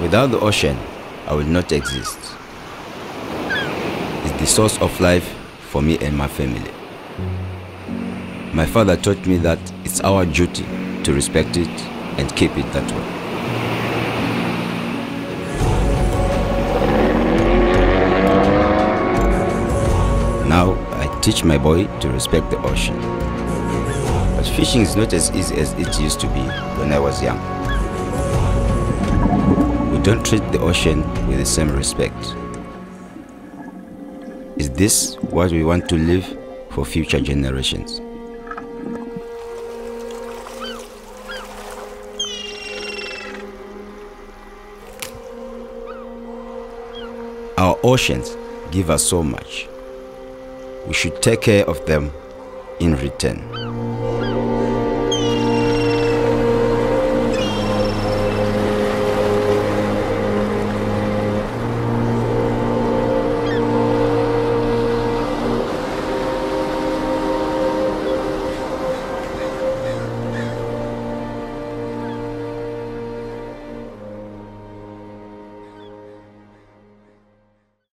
Without the ocean, I will not exist. It's the source of life for me and my family. My father taught me that it's our duty to respect it and keep it that way. Now, I teach my boy to respect the ocean. But fishing is not as easy as it used to be when I was young. We don't treat the ocean with the same respect. Is this what we want to leave for future generations? Our oceans give us so much. We should take care of them in return.